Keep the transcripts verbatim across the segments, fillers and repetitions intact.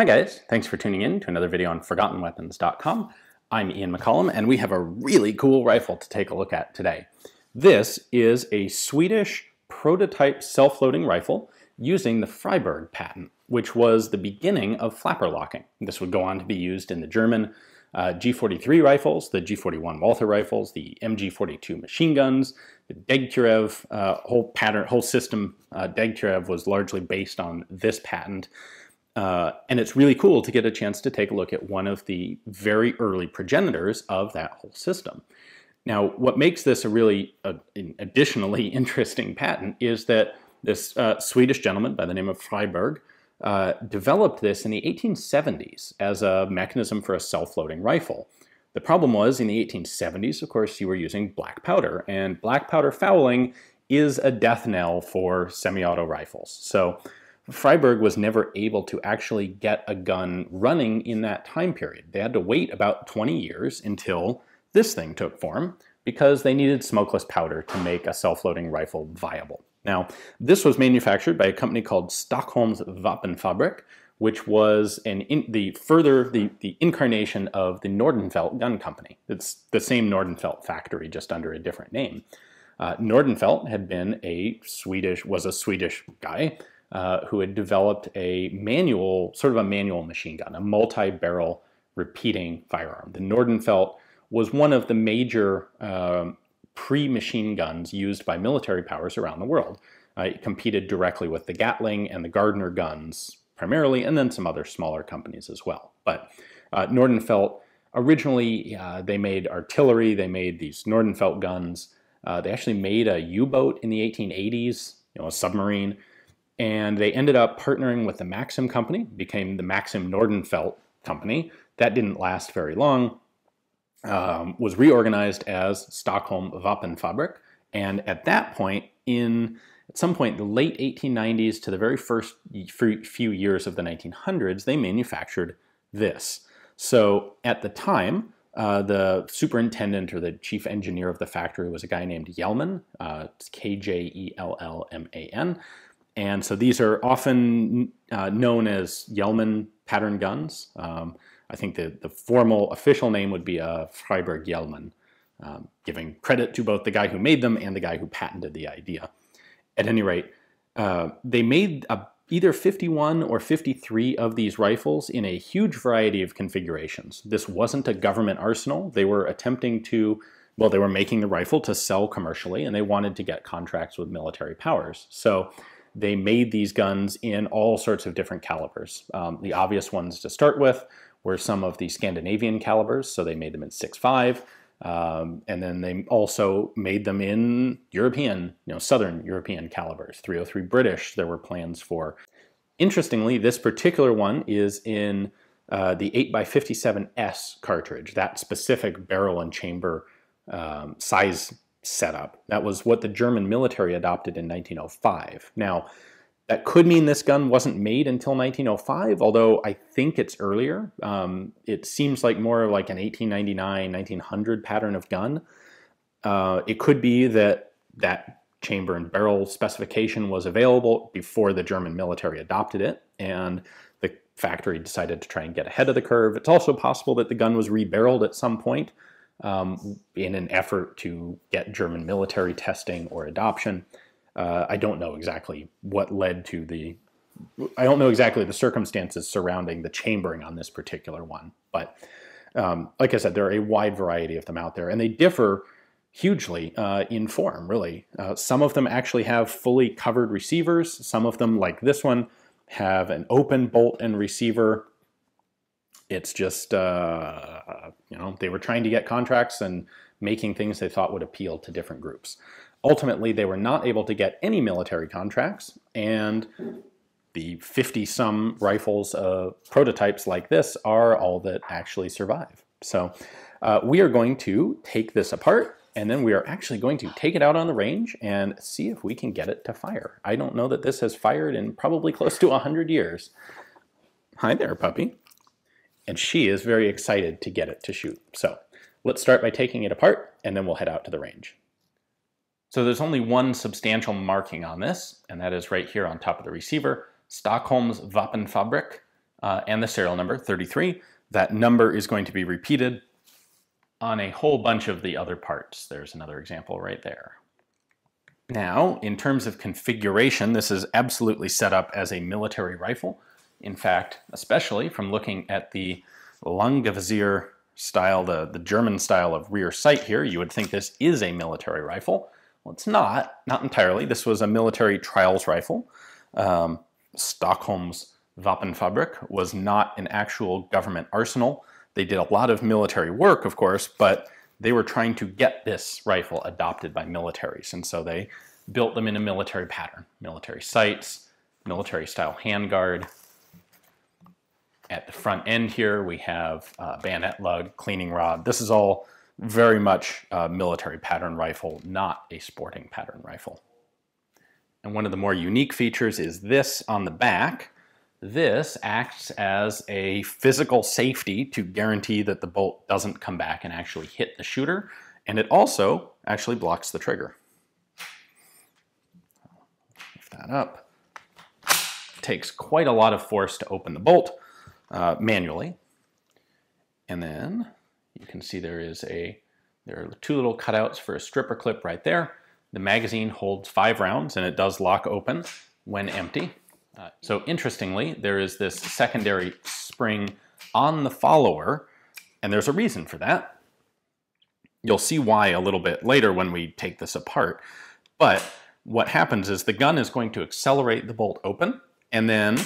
Hi guys, thanks for tuning in to another video on Forgotten Weapons dot com. I'm Ian McCollum, and we have a really cool rifle to take a look at today. This is a Swedish prototype self-loading rifle using the Friberg patent, which was the beginning of flapper locking. This would go on to be used in the German uh, G forty-three rifles, the G forty-one Walther rifles, the M G forty-two machine guns, the Degtyarev uh, whole pattern, whole system. Uh, Degtyarev was largely based on this patent. Uh, and it's really cool to get a chance to take a look at one of the very early progenitors of that whole system. Now, what makes this a really uh, an additionally interesting patent is that this uh, Swedish gentleman by the name of Friberg uh, developed this in the eighteen seventies as a mechanism for a self-loading rifle. The problem was, in the eighteen seventies, of course, you were using black powder, and black powder fouling is a death knell for semi-auto rifles. So Friberg was never able to actually get a gun running in that time period. They had to wait about twenty years until this thing took form, because they needed smokeless powder to make a self-loading rifle viable. Now, this was manufactured by a company called Stockholms Vapenfabrik, which was an in, the further the, the incarnation of the Nordenfelt gun company. It's the same Nordenfelt factory, just under a different name. Uh, Nordenfelt had been a Swedish was a Swedish guy. Uh, who had developed a manual, sort of a manual machine gun, a multi-barrel repeating firearm. The Nordenfelt was one of the major uh, pre-machine guns used by military powers around the world. Uh, it competed directly with the Gatling and the Gardner guns primarily, and then some other smaller companies as well. But uh, Nordenfelt, originally uh, they made artillery, they made these Nordenfelt guns. Uh, they actually made a U-boat in the eighteen eighties, you know, a submarine. And they ended up partnering with the Maxim company, became the Maxim Nordenfelt company. That didn't last very long, um, was reorganized as Stockholm Vapenfabrik. And at that point, in at some point, the late eighteen nineties to the very first few years of the nineteen hundreds, they manufactured this. So at the time, uh, the superintendent or the chief engineer of the factory was a guy named Kjellman, uh, K J E L L M A N. And so these are often uh, known as Kjellman pattern guns. Um, I think the, the formal official name would be a Friberg Kjellman, um, giving credit to both the guy who made them and the guy who patented the idea. At any rate, uh, they made a, either fifty-one or fifty-three of these rifles in a huge variety of configurations. This wasn't a government arsenal. They were attempting to, well, they were making the rifle to sell commercially, and they wanted to get contracts with military powers. So they made these guns in all sorts of different calibers. Um, the obvious ones to start with were some of the Scandinavian calibers, so they made them in six five, um, and then they also made them in European, you know, Southern European calibers, three oh three British, there were plans for. Interestingly, this particular one is in uh, the eight by fifty-seven S cartridge, that specific barrel and chamber um, size setup. That was what the German military adopted in nineteen oh five. Now, that could mean this gun wasn't made until nineteen oh five, although I think it's earlier. Um, it seems like more like an eighteen ninety-nine, nineteen hundred pattern of gun. Uh, it could be that that chamber and barrel specification was available before the German military adopted it, and the factory decided to try and get ahead of the curve. It's also possible that the gun was rebarreled at some point, Um, in an effort to get German military testing or adoption. Uh, I don't know exactly what led to the, I don't know exactly the circumstances surrounding the chambering on this particular one, but um, like I said, there are a wide variety of them out there, and they differ hugely uh, in form, really. Uh, some of them actually have fully covered receivers. Some of them, like this one, have an open bolt and receiver. It's just, uh, you know, they were trying to get contracts and making things they thought would appeal to different groups. Ultimately, they were not able to get any military contracts, and the fifty-some rifles of prototypes like this are all that actually survive. So uh, we are going to take this apart, and then we are actually going to take it out on the range and see if we can get it to fire. I don't know that this has fired in probably close to one hundred years. Hi there, puppy. And she is very excited to get it to shoot. So let's start by taking it apart, and then we'll head out to the range. So there's only one substantial marking on this, and that is right here on top of the receiver, Stockholms Vapenfabrik, uh, and the serial number, thirty-three. That number is going to be repeated on a whole bunch of the other parts. There's another example right there. Now, in terms of configuration, this is absolutely set up as a military rifle. In fact, especially from looking at the Langevisier style, the, the German style of rear sight here, you would think this is a military rifle. Well, it's not, not entirely. This was a military trials rifle. Um, Stockholms Vapenfabrik was not an actual government arsenal. They did a lot of military work, of course, but they were trying to get this rifle adopted by militaries, and so they built them in a military pattern. Military sights, military-style handguard. At the front end here, we have uh, bayonet lug, cleaning rod. This is all very much a military pattern rifle, not a sporting pattern rifle. And one of the more unique features is this on the back. This acts as a physical safety to guarantee that the bolt doesn't come back and actually hit the shooter, and it also actually blocks the trigger. Lift that up. It takes quite a lot of force to open the bolt uh, manually. And then you can see there is a there are two little cutouts for a stripper clip right there. The magazine holds five rounds, and it does lock open when empty. Uh, so interestingly, there is this secondary spring on the follower, and there's a reason for that. You'll see why a little bit later when we take this apart. But what happens is the gun is going to accelerate the bolt open, and then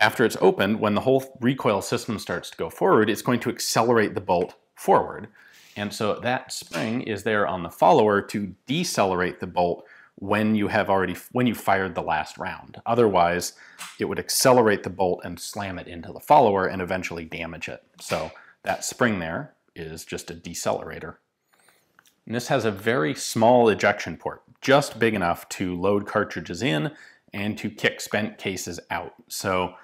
after it's opened, when the whole recoil system starts to go forward, it's going to accelerate the bolt forward. And so that spring is there on the follower to decelerate the bolt when you have already, when you fired the last round. Otherwise, it would accelerate the bolt and slam it into the follower and eventually damage it. So that spring there is just a decelerator. And this has a very small ejection port, just big enough to load cartridges in and to kick spent cases out. So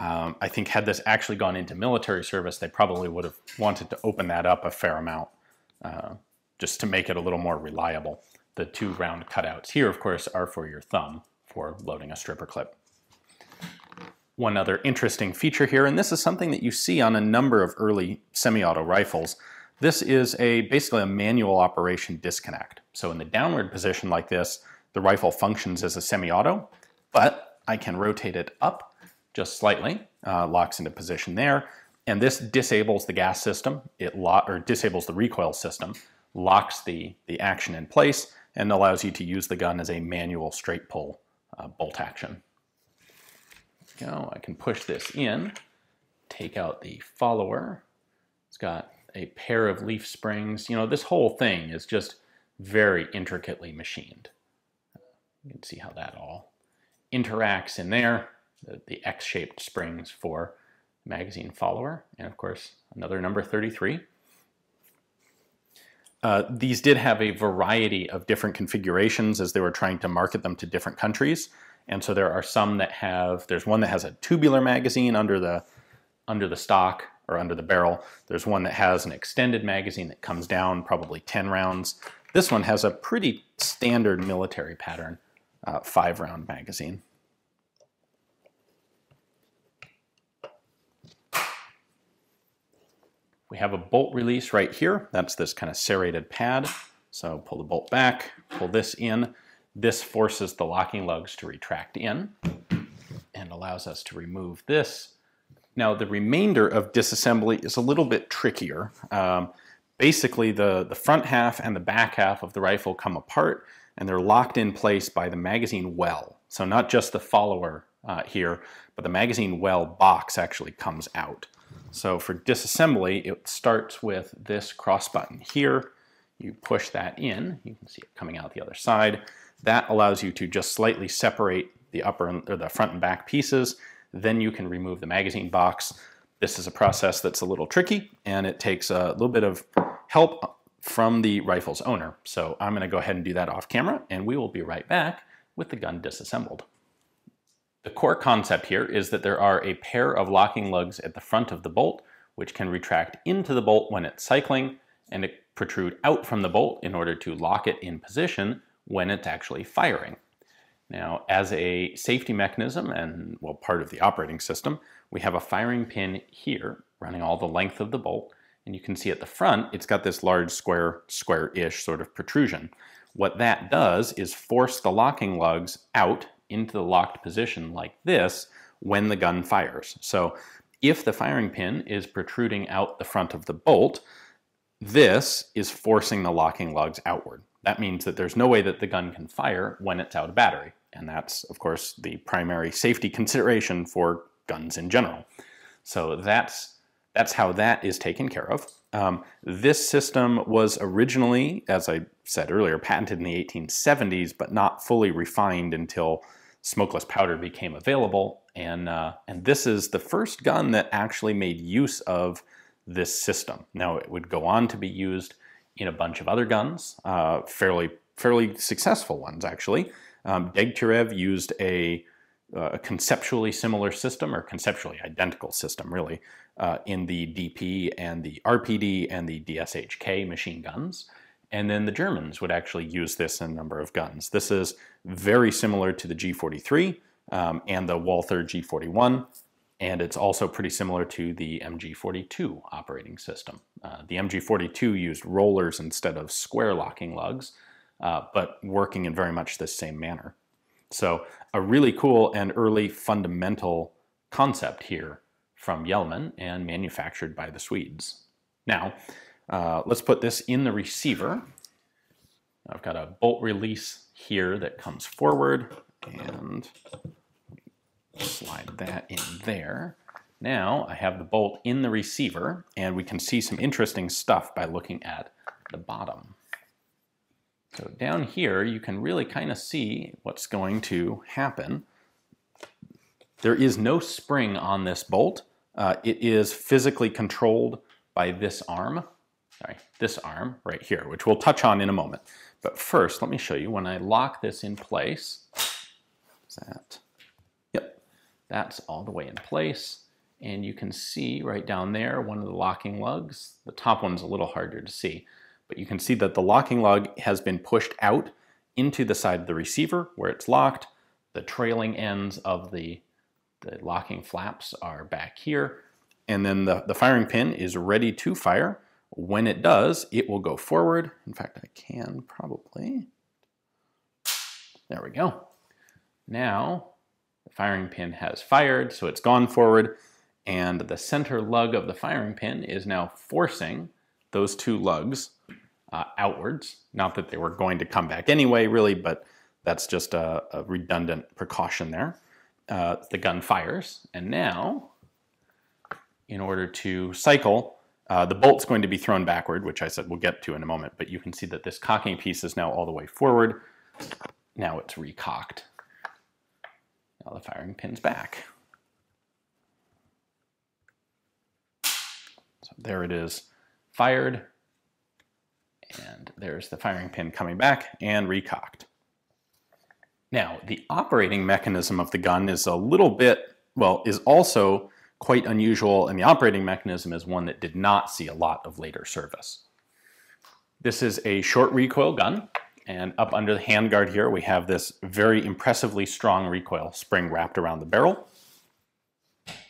um, I think had this actually gone into military service, they probably would have wanted to open that up a fair amount uh, just to make it a little more reliable. The two round cutouts here, of course, are for your thumb for loading a stripper clip. One other interesting feature here, and this is something that you see on a number of early semi-auto rifles, this is a basically a manual operation disconnect. So in the downward position like this, the rifle functions as a semi-auto, but I can rotate it up just slightly, uh, locks into position there, and this disables the gas system, it lo- or disables the recoil system, locks the, the action in place, and allows you to use the gun as a manual straight pull uh, bolt action. There we go. I can push this in, take out the follower. It's got a pair of leaf springs. You know, this whole thing is just very intricately machined. You can see how that all interacts in there. The, the X-shaped springs for magazine follower, and of course another number thirty-three. Uh, these did have a variety of different configurations as they were trying to market them to different countries. And so there are some that have, there's one that has a tubular magazine under the, under the stock or under the barrel. There's one that has an extended magazine that comes down probably ten rounds. This one has a pretty standard military pattern, uh, five round magazine. We have a bolt release right here. That's this kind of serrated pad. So pull the bolt back, pull this in. This forces the locking lugs to retract in and allows us to remove this. Now the remainder of disassembly is a little bit trickier. Um, basically the, the front half and the back half of the rifle come apart and they're locked in place by the magazine well. So not just the follower uh, here, but the magazine well box actually comes out. So for disassembly, it starts with this cross button here. You push that in, you can see it coming out the other side. That allows you to just slightly separate the upper and, or the front and back pieces. Then you can remove the magazine box. This is a process that's a little tricky, and it takes a little bit of help from the rifle's owner. So I'm going to go ahead and do that off camera, and we will be right back with the gun disassembled. The core concept here is that there are a pair of locking lugs at the front of the bolt, which can retract into the bolt when it's cycling, and it protrude out from the bolt in order to lock it in position when it's actually firing. Now, as a safety mechanism and, well, part of the operating system, we have a firing pin here running all the length of the bolt, and you can see at the front it's got this large square, square-ish sort of protrusion. What that does is force the locking lugs out into the locked position like this when the gun fires. So if the firing pin is protruding out the front of the bolt, this is forcing the locking lugs outward. That means that there's no way that the gun can fire when it's out of battery. And that's, of course, the primary safety consideration for guns in general. So that's, that's how that is taken care of. Um, this system was originally, as I said earlier, patented in the eighteen seventies, but not fully refined until smokeless powder became available. And, uh, and this is the first gun that actually made use of this system. Now, it would go on to be used in a bunch of other guns, uh, fairly fairly successful ones actually. Um, Degtyarev used a, uh, a conceptually similar system, or conceptually identical system really, uh, in the D P and the R P D and the D S H K machine guns. And then the Germans would actually use this in a number of guns. This is very similar to the G forty-three um, and the Walther G forty-one. And it's also pretty similar to the M G forty-two operating system. Uh, the M G forty-two used rollers instead of square locking lugs, uh, but working in very much the same manner. So a really cool and early fundamental concept here from Kjellman and manufactured by the Swedes. Now, uh, let's put this in the receiver. I've got a bolt release here that comes forward, and slide that in there. Now I have the bolt in the receiver, and we can see some interesting stuff by looking at the bottom. So down here you can really kind of see what's going to happen. There is no spring on this bolt. Uh, it is physically controlled by this arm, sorry, this arm right here, which we'll touch on in a moment. But first, let me show you when I lock this in place. Is that... That's all the way in place, and you can see right down there one of the locking lugs. The top one's a little harder to see, but you can see that the locking lug has been pushed out into the side of the receiver where it's locked. The trailing ends of the, the locking flaps are back here, and then the, the firing pin is ready to fire. When it does, it will go forward. In fact, I can probably... There we go. Now... the firing pin has fired, so it's gone forward, and the center lug of the firing pin is now forcing those two lugs uh, outwards. Not that they were going to come back anyway, really, but that's just a, a redundant precaution there. Uh, the gun fires, and now, in order to cycle, uh, the bolt's going to be thrown backward, which I said we'll get to in a moment, but you can see that this cocking piece is now all the way forward. Now it's recocked. Now the firing pin's back. So there it is, fired, and there's the firing pin coming back and recocked. Now, the operating mechanism of the gun is a little bit, well, is also quite unusual, and the operating mechanism is one that did not see a lot of later service. This is a short recoil gun. And up under the handguard here, we have this very impressively strong recoil spring wrapped around the barrel.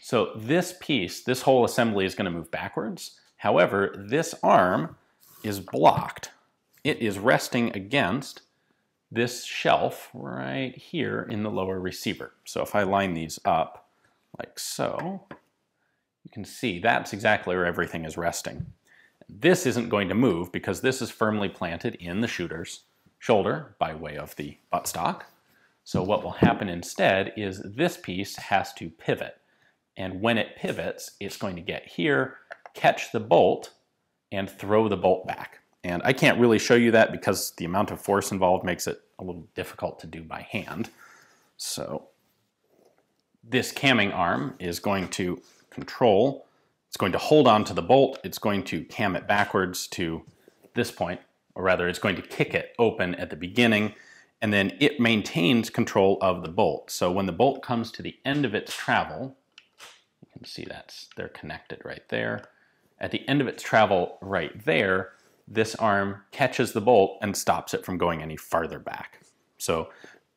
So this piece, this whole assembly is going to move backwards. However, this arm is blocked. It is resting against this shelf right here in the lower receiver. So if I line these up like so, you can see that's exactly where everything is resting. This isn't going to move because this is firmly planted in the shooter's shoulder by way of the buttstock. So what will happen instead is this piece has to pivot. And when it pivots, it's going to get here, catch the bolt, and throw the bolt back. And I can't really show you that because the amount of force involved makes it a little difficult to do by hand. So this camming arm is going to control, it's going to hold on to the bolt, it's going to cam it backwards to this point, or rather it's going to kick it open at the beginning, and then it maintains control of the bolt. So when the bolt comes to the end of its travel, you can see that's, they're connected right there. At the end of its travel right there, this arm catches the bolt and stops it from going any farther back. So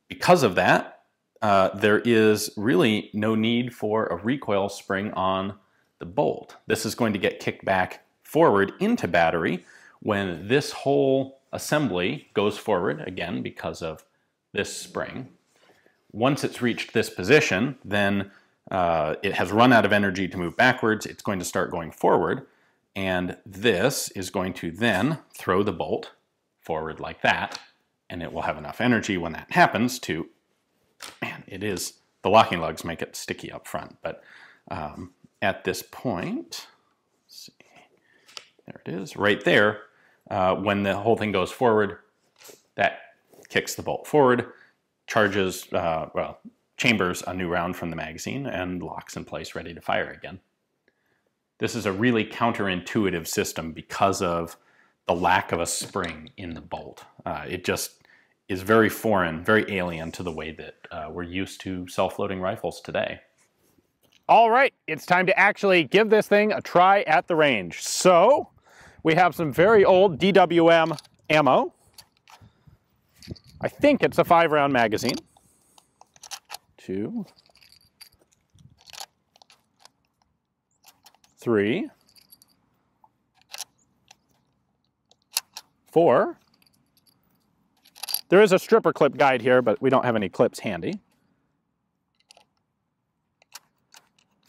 Because of that, uh, there is really no need for a recoil spring on the bolt. This is going to get kicked back forward into battery when this whole assembly goes forward, again, because of this spring. Once it's reached this position, then uh, it has run out of energy to move backwards. It's going to start going forward, and this is going to then throw the bolt forward like that, and it will have enough energy when that happens to, man, it is, the locking lugs make it sticky up front, but um, at this point, let's see, there it is, right there, uh, when the whole thing goes forward, that kicks the bolt forward, charges, uh, well, chambers a new round from the magazine, and locks in place, ready to fire again. This is a really counterintuitive system because of the lack of a spring in the bolt. Uh, it just is very foreign, very alien to the way that uh, we're used to self-loading rifles today. All right, it's time to actually give this thing a try at the range. So we have some very old D W M ammo. I think it's a five round magazine. Two, three, four. There is a stripper clip guide here, but we don't have any clips handy.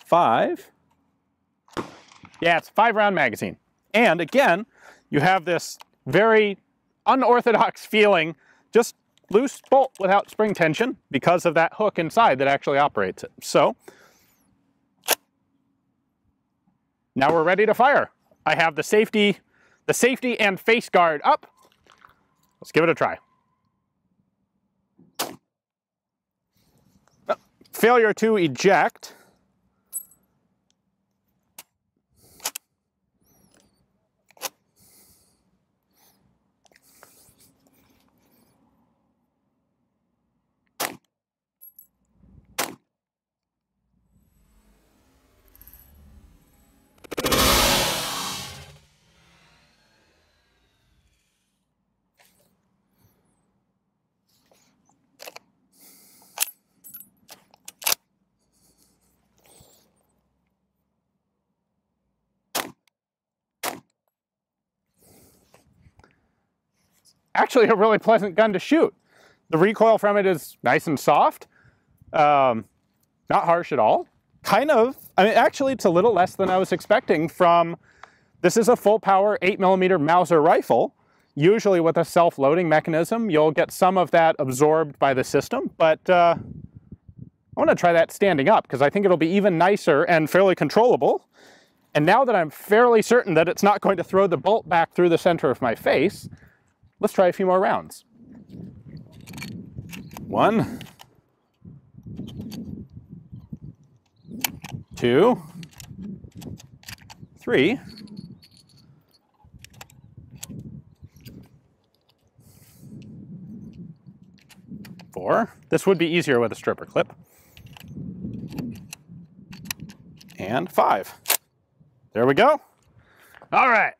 Five. Yeah, it's a five round magazine. And again, you have this very unorthodox feeling, just loose bolt without spring tension because of that hook inside that actually operates it. So now we're ready to fire. I have the safety, the safety and face guard up. Let's give it a try. Failure to eject. Actually a really pleasant gun to shoot. The recoil from it is nice and soft, um, not harsh at all. Kind of, I mean, actually it's a little less than I was expecting from, this is a full power eight millimeter Mauser rifle. Usually with a self-loading mechanism, you'll get some of that absorbed by the system, but uh, I wanna try that standing up because I think it'll be even nicer and fairly controllable. And now that I'm fairly certain that it's not going to throw the bolt back through the center of my face, let's try a few more rounds. One, two, three, four. This would be easier with a stripper clip. And five. There we go. All right.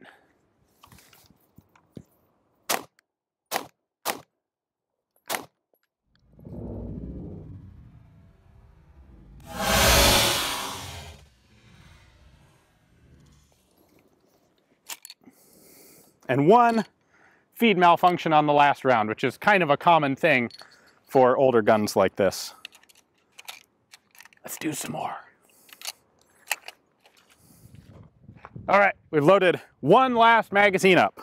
And one feed malfunction on the last round, which is kind of a common thing for older guns like this. Let's do some more. All right, we've loaded one last magazine up.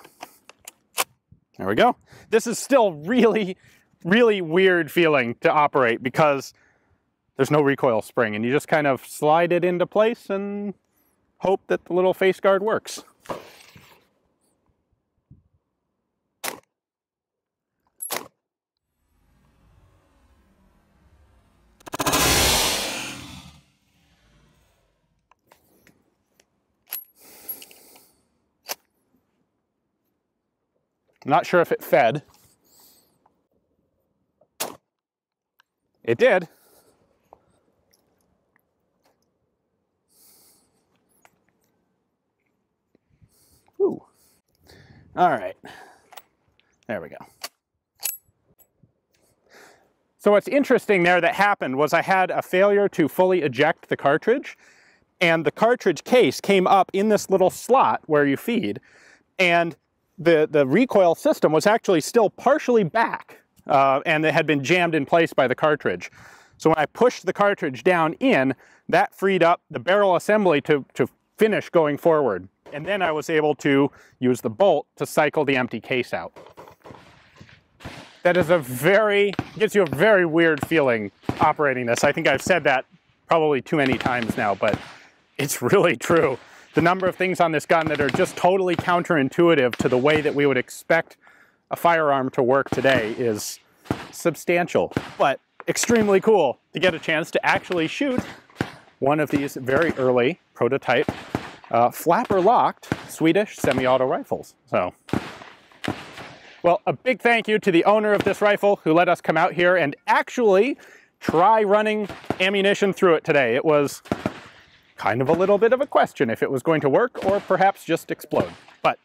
There we go. This is still really, really weird feeling to operate because there's no recoil spring and you just kind of slide it into place and hope that the little face guard works. Not sure if it fed. It did. Ooh. All right. There we go. So what's interesting there that happened was I had a failure to fully eject the cartridge, and the cartridge case came up in this little slot where you feed, and the, the recoil system was actually still partially back, uh, and it had been jammed in place by the cartridge. So when I pushed the cartridge down in, that freed up the barrel assembly to, to finish going forward. And then I was able to use the bolt to cycle the empty case out. That is a very, gives you a very weird feeling operating this. I think I've said that probably too many times now, but it's really true. The number of things on this gun that are just totally counterintuitive to the way that we would expect a firearm to work today is substantial, but extremely cool to get a chance to actually shoot one of these very early prototype uh, flapper-locked Swedish semi-auto rifles. So, well, a big thank you to the owner of this rifle who let us come out here and actually try running ammunition through it today. It was kind of a little bit of a question if it was going to work or perhaps just explode, but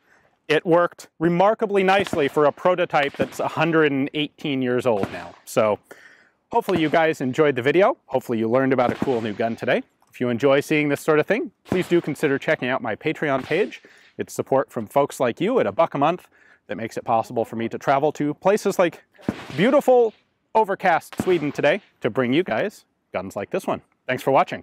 it worked remarkably nicely for a prototype that's one hundred eighteen years old now. So hopefully you guys enjoyed the video. Hopefully you learned about a cool new gun today. If you enjoy seeing this sort of thing, please do consider checking out my Patreon page. It's support from folks like you at a buck a month that makes it possible for me to travel to places like beautiful overcast Sweden today to bring you guys guns like this one. Thanks for watching.